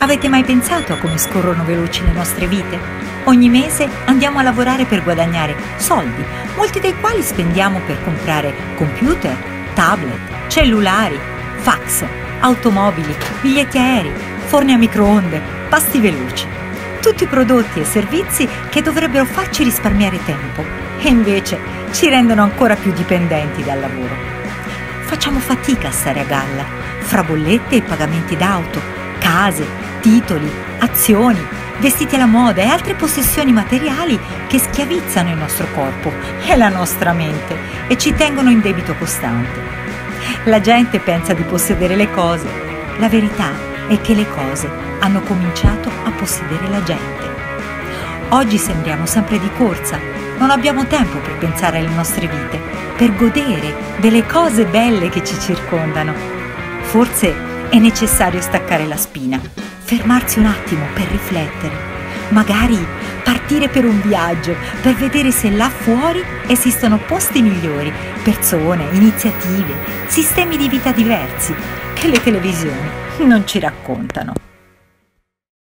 Avete mai pensato a come scorrono veloci le nostre vite? Ogni mese andiamo a lavorare per guadagnare soldi, molti dei quali spendiamo per comprare computer, tablet, cellulari, fax, automobili, biglietti aerei, forni a microonde, pasti veloci. Tutti prodotti e servizi che dovrebbero farci risparmiare tempo e invece ci rendono ancora più dipendenti dal lavoro. Facciamo fatica a stare a galla, fra bollette e pagamenti d'auto, case, titoli, azioni, vestiti alla moda e altre possessioni materiali che schiavizzano il nostro corpo e la nostra mente e ci tengono in debito costante. La gente pensa di possedere le cose. La verità è che le cose hanno cominciato a possedere la gente. Oggi sembriamo sempre di corsa, non abbiamo tempo per pensare alle nostre vite, per godere delle cose belle che ci circondano. Forse è necessario staccare la spina, fermarsi un attimo per riflettere, magari partire per un viaggio, per vedere se là fuori esistono posti migliori, persone, iniziative, sistemi di vita diversi che le televisioni non ci raccontano.